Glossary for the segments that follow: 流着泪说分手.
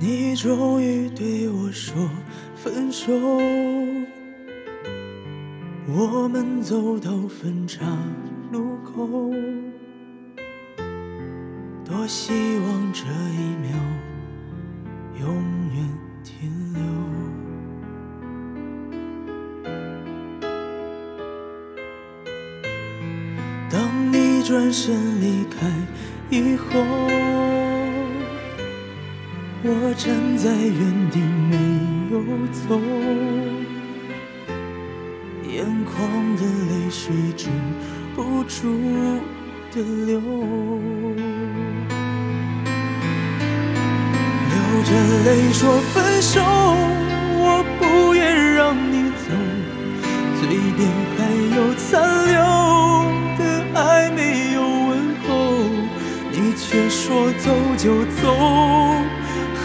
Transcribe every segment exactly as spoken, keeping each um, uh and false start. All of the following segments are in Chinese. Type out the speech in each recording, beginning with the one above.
你终于对我说分手，我们走到分岔路口，多希望这一秒永远停留。当你转身离开以后，我站在原地没有走，眼眶的泪水止不住的流，流着泪说分手，我不愿让你走，嘴边还有残留的爱没有问候，你却说走就走，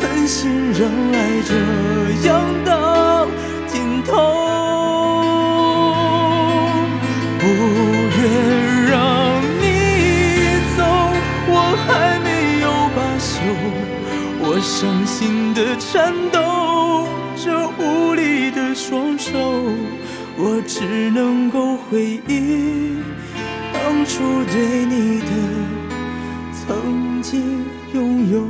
狠心让爱这样到尽头，不愿让你走，我还没有罢休，我伤心的颤抖着无力的双手，我只能够回忆当初对你的曾经拥有。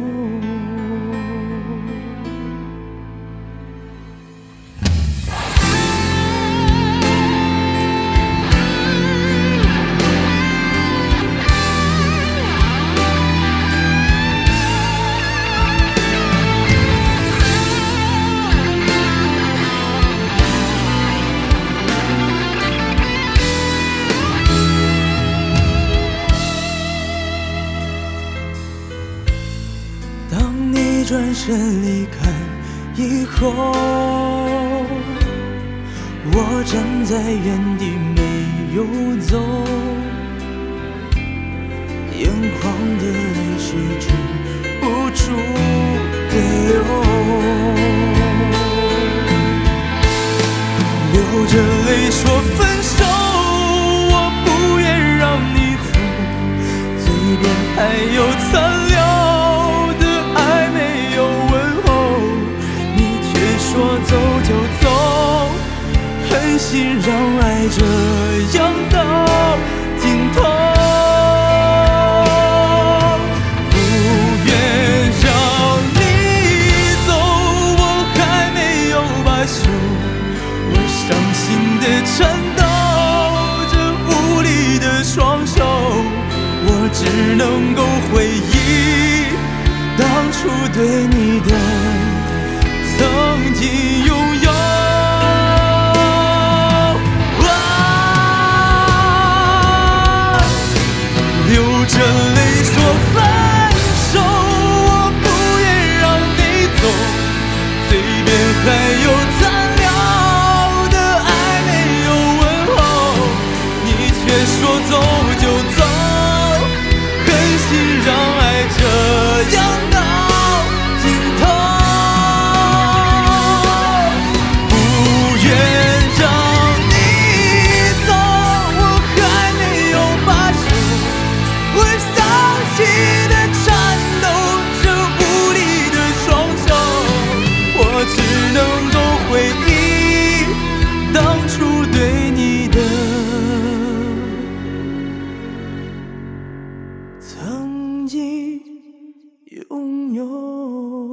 转身离开以后，我站在原地没有走，眼眶的泪水止不住的流，流着泪说分手，我不愿让你走，嘴边还有残留，走就走，狠心让爱这样到尽头，不愿让你走，我还没有罢休，我伤心的颤抖着无力的双手，我只能够回忆当初对你的曾经拥有，啊，流着泪说分手，我不愿让你走，嘴边还有残留的爱没有问候，你却说走就走，狠心让爱这样到。曾经拥有。